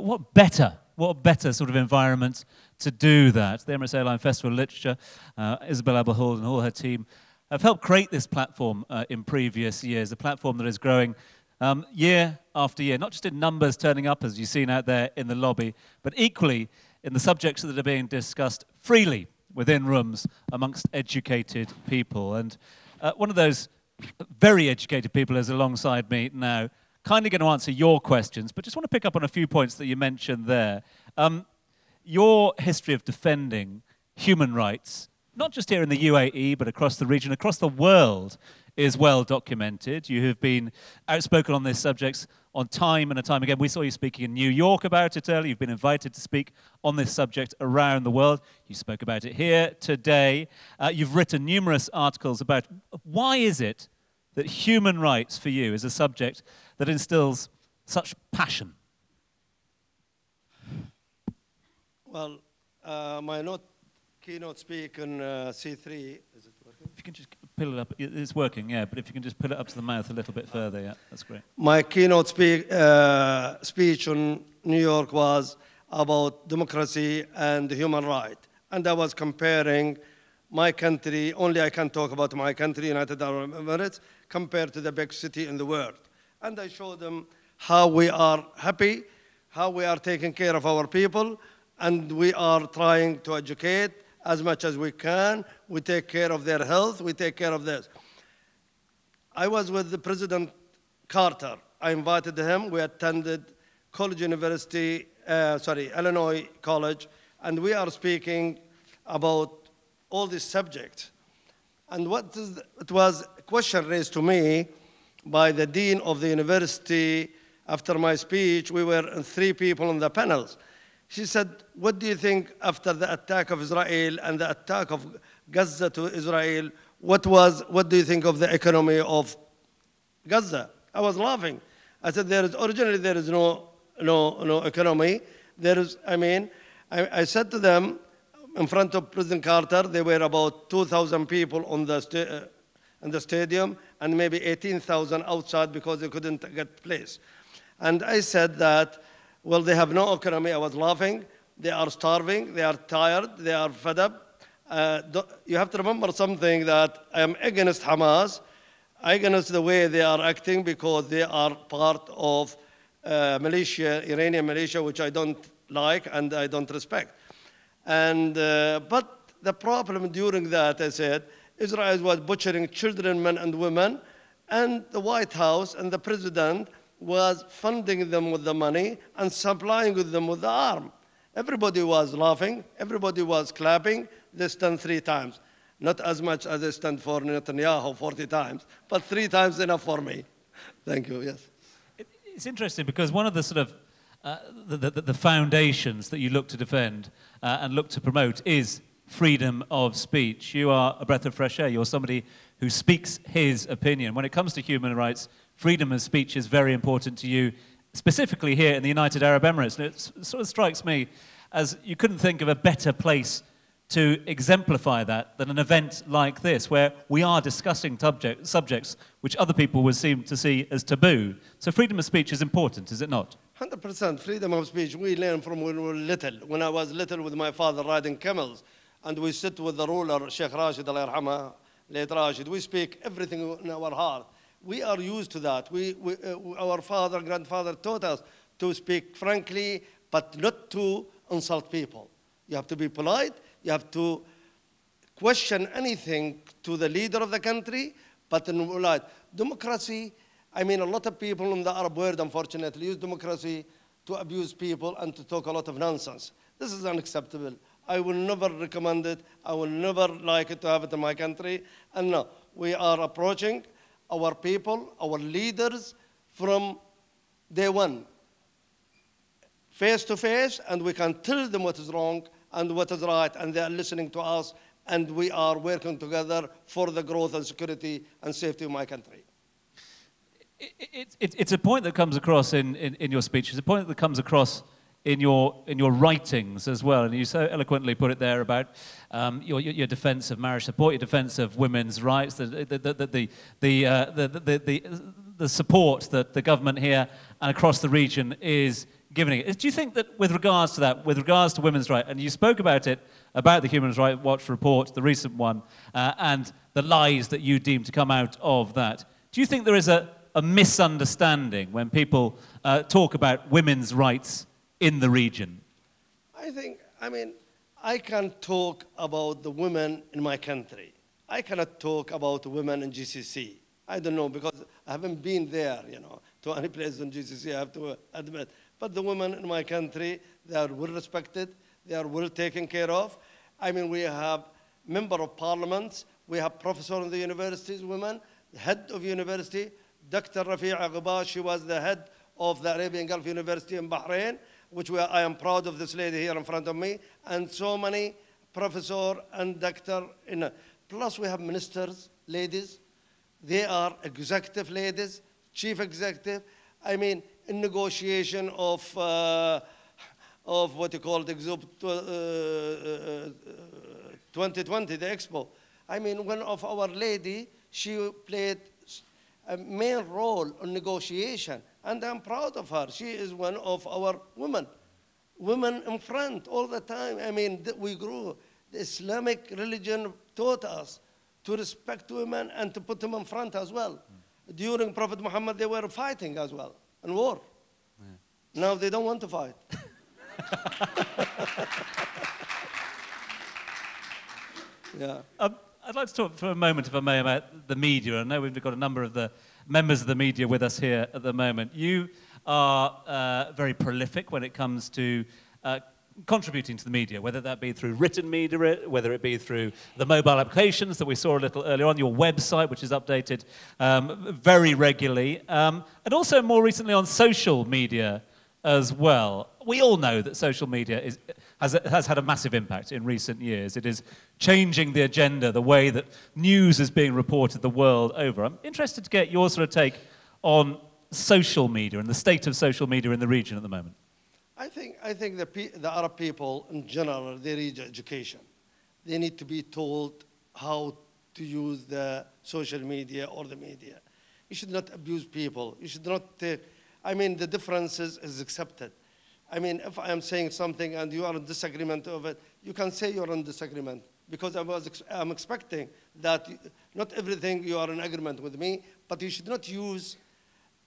What better sort of environment to do that? The Emirates Airline Festival of Literature, Isabel Abulhoul and all her team have helped create this platform in previous years, a platform that is growing year after year, not just in numbers turning up, as you've seen out there in the lobby, but equally in the subjects that are being discussed freely within rooms amongst educated people. And one of those very educated people is alongside me now, kindly going to answer your questions, but just want to pick up on a few points that you mentioned there. Your history of defending human rights, not just here in the UAE, but across the region, across the world, is well documented. You have been outspoken on these subjects on time and time again. We saw you speaking in New York about it earlier. You've been invited to speak on this subject around the world. You spoke about it here today. You've written numerous articles about why is it that human rights for you is a subject that instills such passion? Well, my keynote speech on C3, is it working? If you can just pull it up, it's working, yeah, but if you can just pull it up to the mouth a little bit further, yeah, that's great. My keynote speech on New York was about democracy and human rights, and I was comparing my country, only I can talk about my country, United Arab Emirates, compared to the big city in the world. And I show them how we are happy, how we are taking care of our people, and we are trying to educate as much as we can. We take care of their health, we take care of this. I was with the President Carter. I invited him. We attended Illinois College, and we are speaking about all these subjects. And it was a question raised to me by the dean of the university after my speech. We were three people on the panels. She said, what do you think after the attack of Israel and the attack of Gaza to Israel, what do you think of the economy of Gaza? I was laughing. I said, originally there is no economy. There is, I said to them, in front of President Carter, there were about 2,000 people on in the stadium and maybe 18,000 outside because they couldn't get place. And I said that, well, they have no economy. I was laughing. They are starving. They are tired. They are fed up. You have to remember something, that I am against Hamas, against the way they are acting, because they are part of militia, Iranian militia, which I don't like and I don't respect. And, but the problem during that, I said, Israel was butchering children, men and women, and the White House and the president was funding them with the money and supplying them with the arm. Everybody was laughing, everybody was clapping. They stand three times. Not as much as they stand for Netanyahu 40 times, but three times enough for me. Thank you, yes. It's interesting because one of the sort of the foundations that you look to defend and look to promote is freedom of speech. You are a breath of fresh air. You're somebody who speaks his opinion. When it comes to human rights, freedom of speech is very important to you, specifically here in the United Arab Emirates. And it sort of strikes me as you couldn't think of a better place to exemplify that than an event like this, where we are discussing subjects which other people would seem to see as taboo. So freedom of speech is important, is it not? 100% freedom of speech. We learn from when we were little. When I was little with my father riding camels, and we sit with the ruler, Sheikh Rashid Al-Irhamah, late Rashid. We speak everything in our heart. We are used to that. Our father, grandfather taught us to speak frankly, but not to insult people. You have to be polite. You have to question anything to the leader of the country, but in polite. Democracy, a lot of people in the Arab world, unfortunately, use democracy to abuse people and to talk a lot of nonsense. This is unacceptable. I will never recommend it. I will never like it to have it in my country. And no, we are approaching our people, our leaders, from day one, face to face, and we can tell them what is wrong and what is right, and they are listening to us, and we are working together for the growth and security and safety of my country. It's a point that comes across in your speech. It's a point that comes across in your writings as well. And you so eloquently put it there about your defense of marriage support, your defense of women's rights, the support that the government here and across the region is giving it. Do you think that with regards to that, with regards to women's rights, and you spoke about it, about the Human Rights Watch report, the recent one, and the lies that you deem to come out of that, do you think there is a misunderstanding when people talk about women's rights in the region? I think, I mean, I can talk about the women in my country. I cannot talk about women in GCC. I don't know, because I haven't been there, you know, to any place in GCC, I have to admit. But the women in my country, they are well respected, they are well taken care of. I mean, we have member of parliaments, we have professors in the universities, women, head of university, Dr. Rafia Ghabash, she was the head of the Arabian Gulf University in Bahrain, which I am proud of this lady here in front of me, and so many professors and doctors. Plus we have ministers, ladies, they are executive ladies, chief executive. I mean, in negotiation of what you call the expo 2020, the expo. I mean, one of our lady, she played a main role in negotiation, and I'm proud of her. She is one of our women. Women in front all the time. I mean, we grew. The Islamic religion taught us to respect women and to put them in front as well. Mm. During Prophet Muhammad, they were fighting as well, in war. Yeah. Now they don't want to fight. Yeah. I'd like to talk for a moment, if I may, about the media. I know we've got a number of the members of the media with us here at the moment. You are very prolific when it comes to contributing to the media, whether that be through written media, whether it be through the mobile applications that we saw a little earlier on, your website, which is updated very regularly, and also more recently on social media as well. We all know that social media has had a massive impact in recent years. It is changing the agenda, the way that news is being reported the world over. I'm interested to get your sort of take on social media and the state of social media in the region at the moment. I think the Arab people in general, they need education. They need to be told how to use the social media or the media. You should not abuse people. You should not take, I mean, the differences is accepted. I mean, if I am saying something and you are in disagreement of it, you can say you're in disagreement, because I'm expecting that not everything you are in agreement with me, but you should not use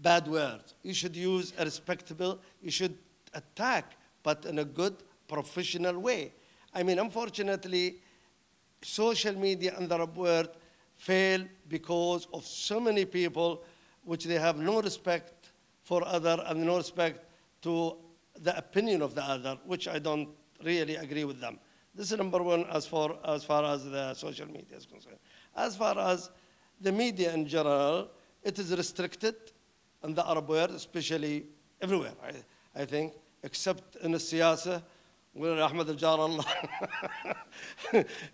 bad words. You should use a respectable, you should attack, but in a good, professional way. I mean, unfortunately, social media and the Arab world fail because of so many people which they have no respect for other and no respect to the opinion of the other, which I don't really agree with them. This is number one as far as the social media is concerned. As far as the media in general, it is restricted in the Arab world, especially everywhere, I think, except in the Siyasa, where Ahmed Al Jarallah,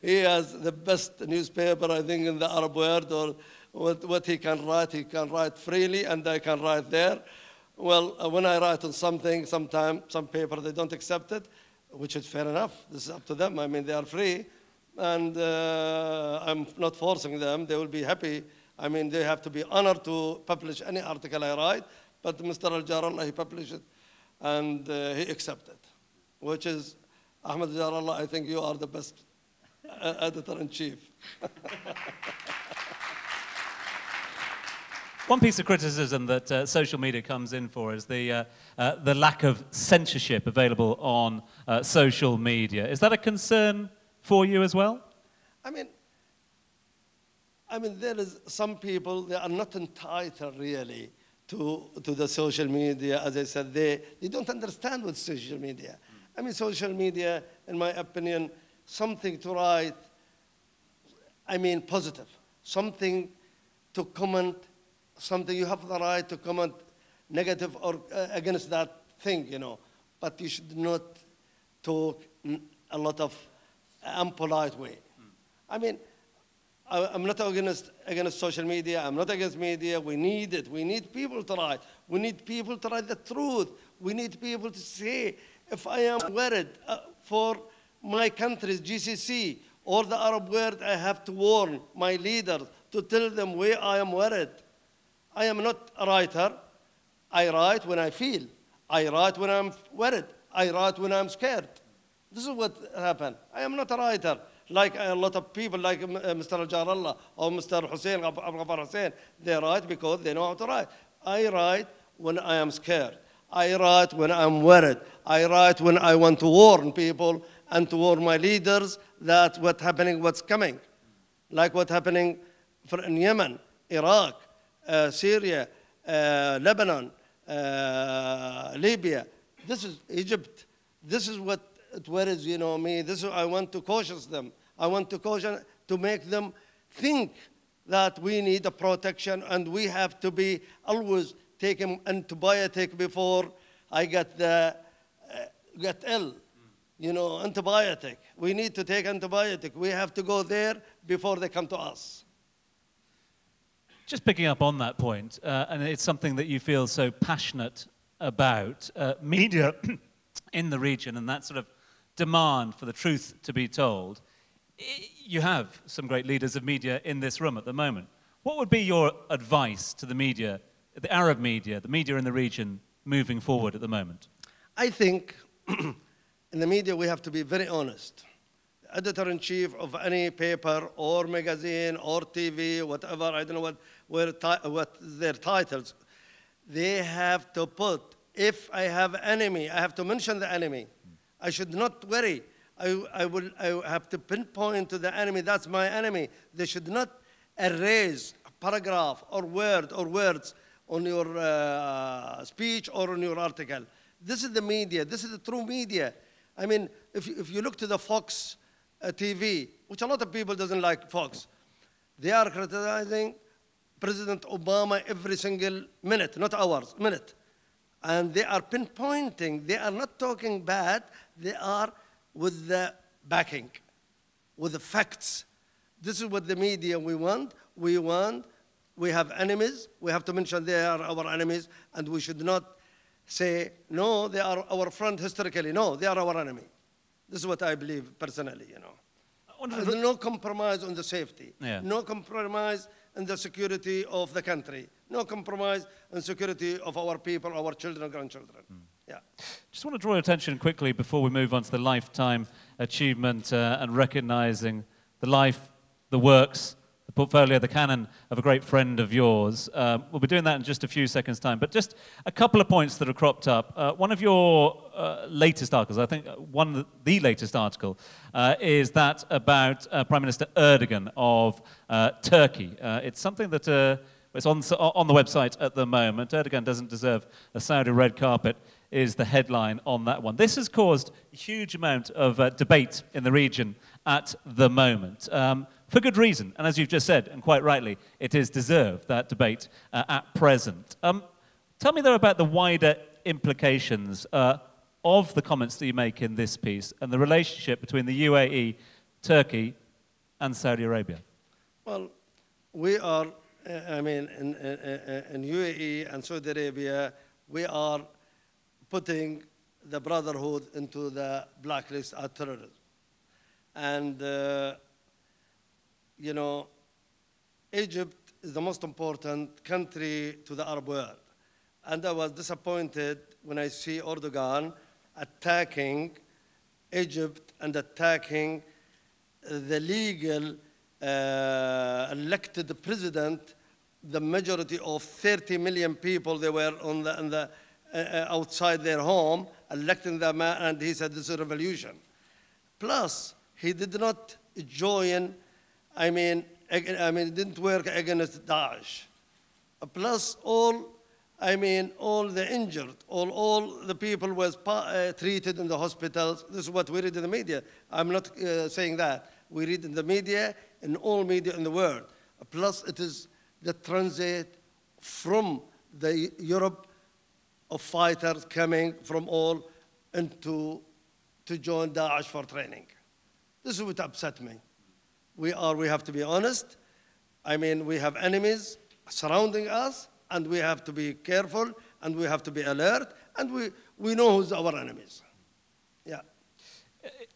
he has the best newspaper, I think, in the Arab world, or what he can write freely, and I can write there. Well, when I write on something, sometimes some paper, they don't accept it, which is fair enough. This is up to them. I mean, they are free, and I'm not forcing them. They will be happy. I mean, they have to be honored to publish any article I write, but Mr. Al Jarallah, he published it, and he accepted, which is, Ahmed Al Jarallah, I think you are the best editor-in-chief. One piece of criticism that social media comes in for is the lack of censorship available on social media. Is that a concern for you as well? I mean, there is some people, they are not entitled really to the social media. As I said, they don't understand what social media. I mean, social media, in my opinion, something to write, I mean, positive, something to comment, something you have the right to comment negative or against that thing, you know. But you should not talk a lot of unpolite way. Mm. I mean, I'm not against social media. I'm not against media. We need it. We need people to write. We need people to write the truth. We need people to say, if I am worried for my country's GCC or the Arab world, I have to warn my leaders to tell them where I am worried. I am not a writer. I write when I feel. I write when I'm worried. I write when I'm scared. This is what happened. I am not a writer like a lot of people, like Mr. Al Jarallah or Mr. Hussein, Abul Hussein. They write because they know how to write. I write when I am scared. I write when I'm worried. I write when I want to warn people and to warn my leaders that what's happening, what's coming. Like what's happening in Yemen, Iraq, Syria, Lebanon, Libya. This is Egypt. This is what it worries, you know, me. This is, I want to caution them. I want to caution to make them think that we need a protection and we have to be always taking antibiotic before I get ill. You know, antibiotic. We need to take antibiotic. We have to go there before they come to us. Just picking up on that point, and it's something that you feel so passionate about, media in the region and that sort of demand for the truth to be told. You have some great leaders of media in this room at the moment. What would be your advice to the media, the Arab media, the media in the region, moving forward at the moment? I think in the media we have to be very honest. The editor-in-chief of any paper or magazine or TV, whatever, I don't know what their titles, they have to put, if I have enemy, I have to mention the enemy. I should not worry. I have to pinpoint to the enemy, that's my enemy. They should not erase a paragraph or word or words on your speech or on your article. This is the media. This is the true media. I mean, if you look to the Fox TV, which a lot of people doesn't like Fox, they are criticizing President Obama every single minute, not hours, minute. And they are pinpointing. They are not talking bad. They are with the backing, with the facts. This is what the media we want. We have enemies. We have to mention they are our enemies, and we should not say, no, they are our friend historically. No, they are our enemy. This is what I believe personally, you know. No compromise on the safety. Yeah. No compromise in the security of the country. No compromise in security of our people, our children, grandchildren. Mm. Yeah. Just want to draw your attention quickly before we move on to the lifetime achievement and recognizing the life, the works, the portfolio, the canon of a great friend of yours. We'll be doing that in just a few seconds' time, but just a couple of points that are cropped up. One of your latest articles, I think the latest article, is that about Prime Minister Erdogan of Turkey. It's something that it's on the website at the moment. Erdogan doesn't deserve a Saudi red carpet is the headline on that one. This has caused a huge amount of debate in the region at the moment. For good reason, and as you've just said, and quite rightly, it is deserved, that debate at present. Tell me, though, about the wider implications of the comments that you make in this piece and the relationship between the UAE, Turkey, and Saudi Arabia. Well, we are, I mean, in UAE and Saudi Arabia, we are putting the brotherhood into the blacklist of terrorism. And you know, Egypt is the most important country to the Arab world. And I was disappointed when I see Erdogan attacking Egypt and attacking the legal elected president, the majority of 30 million people, they were on the, outside their home, electing them, and he said this is a revolution. Plus, he did not join, it didn't work against Daesh. Plus, all the injured, all the people were treated in the hospitals. This is what we read in the media. I'm not saying that. We read in the media, in all media in the world. Plus, it is the transit from the Europe of fighters coming from all into to join Daesh for training. This is what upset me. We have to be honest. I mean, we have enemies surrounding us, and we have to be careful, and we have to be alert, and we know who's our enemies. Yeah.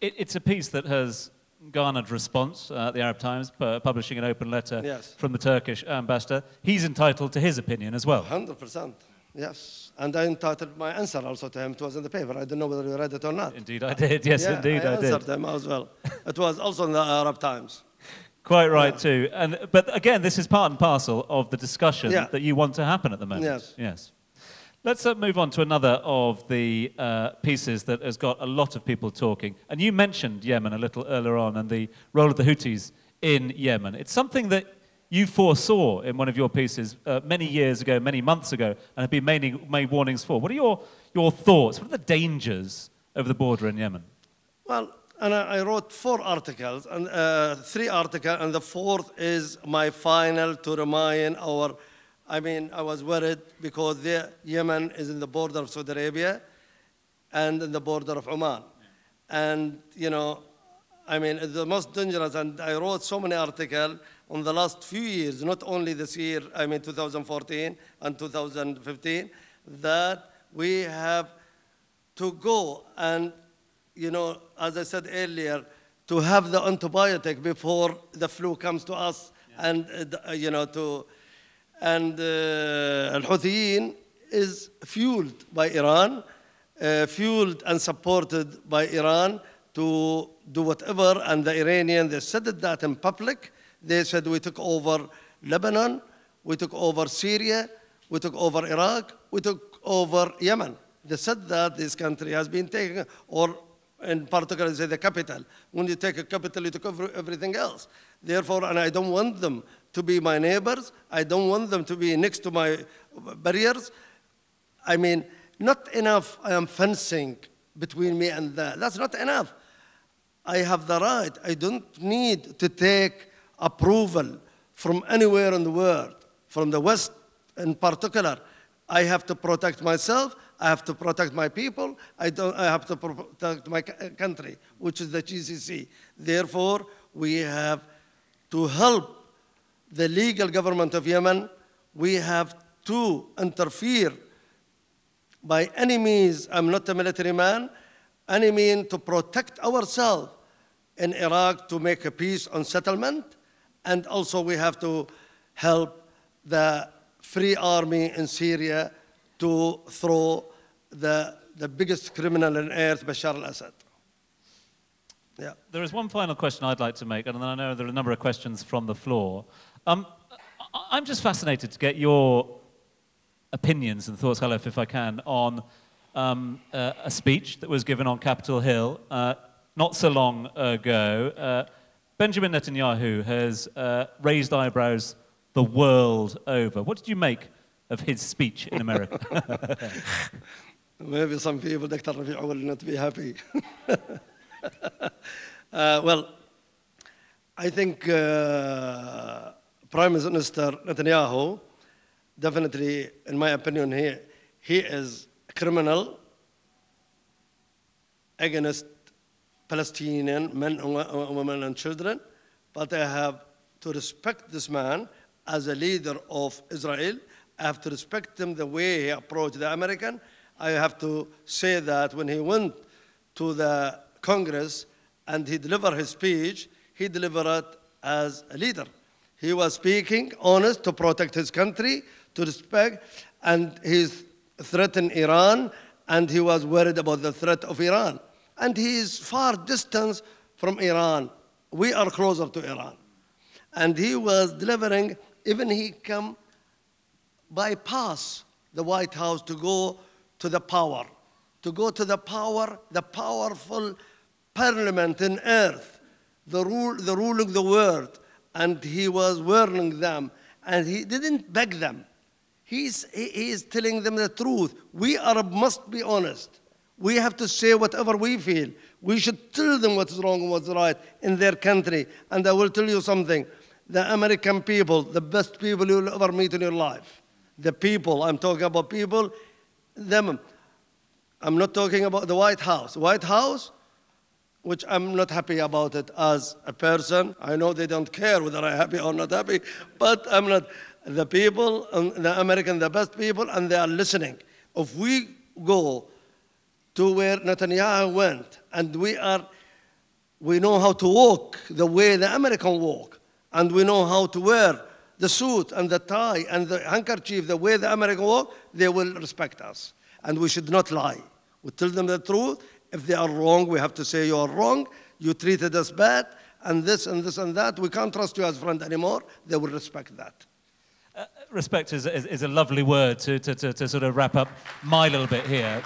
It's a piece that has garnered response at the Arab Times, publishing an open letter, yes, from the Turkish ambassador. He's entitled to his opinion as well. 100%. Yes, and I entitled my answer also to him. It was in the paper. I don't know whether you read it or not. Indeed, I did. Yes, yeah, indeed, I did. I answered him as well. It was also in the Arab Times. Quite right, yeah. Too. And, but again, this is part and parcel of the discussion that you want to happen at the moment. Yes. Yes. Let's move on to another of the pieces that has got a lot of people talking. And you mentioned Yemen a little earlier on and the role of the Houthis in Yemen. It's something that you foresaw in one of your pieces many years ago, many months ago, and have been made warnings for. What are your thoughts? What are the dangers over the border in Yemen? Well, and I wrote 4 articles, and 3 articles, and the 4th is my final to remind our... I mean, I was worried because Yemen is in the border of Saudi Arabia and in the border of Oman. And, you know, I mean, it's the most dangerous, and I wrote so many articles on the last few years, not only this year, I mean 2014 and 2015, that we have to go and, you know, as I said earlier, to have the antibiotic before the flu comes to us, and, you know, to... And Al-Houthiyyin is fueled by Iran, fueled and supported by Iran to do whatever. And the Iranians, they said that in public. They said, we took over Lebanon, we took over Syria, we took over Iraq, we took over Yemen. They said that this country has been taken, or in particular, say the capital. When you take a capital, you took over everything else. Therefore, and I don't want them to be my neighbors. I don't want them to be next to my barriers. I mean, not enough I am fencing between me and that. That's not enough. I have the right. I don't need to take approval from anywhere in the world, from the West in particular. I have to protect myself. I have to protect my people. I have to protect my country, which is the GCC. Therefore, we have to help the legal government of Yemen. We have to interfere by any means. I'm not a military man. Any means to protect ourselves in Iraq to make a peace on settlement. And also we have to help the Free Army in Syria to throw the biggest criminal on earth, Bashar al-Assad. Yeah. There is one final question I'd like to make, and I know there are a number of questions from the floor. I'm just fascinated to get your opinions and thoughts, Khalif, if I can, on a speech that was given on Capitol Hill not so long ago. Benjamin Netanyahu has raised eyebrows the world over. What did you make of his speech in America? Maybe some people, Dr. Rafia, will not be happy. Well, I think Prime Minister Netanyahu, definitely, in my opinion, he is a criminal against Palestinian men, women, and children. But I have to respect this man as a leader of Israel. I have to respect him the way he approached the American. I have to say that when he went to the Congress and he delivered his speech, he delivered it as a leader. He was speaking honest to protect his country, to respect, and he threatened Iran, and he was worried about the threat of Iran. And he is far distant from Iran. We are closer to Iran. And he was delivering, even he come bypass the White House to go to the power, the powerful parliament in earth, the ruling the world. And he was warning them, and he didn't beg them. He is telling them the truth. We Arab must be honest. We have to say whatever we feel. We should tell them what's wrong and what's right in their country. And I will tell you something. The American people, the best people you'll ever meet in your life. The people, I'm talking about people, them. I'm not talking about the White House. White House, which I'm not happy about it as a person. I know they don't care whether I'm happy or not happy, but I'm not. The people, the American, the best people, and they are listening. If we go to where Netanyahu went, and we know how to walk the way the American walk, and we know how to wear the suit and the tie and the handkerchief, the way the American walk, they will respect us. And we should not lie. We tell them the truth. If they are wrong, we have to say you are wrong. You treated us bad, and this and this and that. We can't trust you as a friend anymore. They will respect that. Respect is a lovely word to sort of wrap up my little bit here.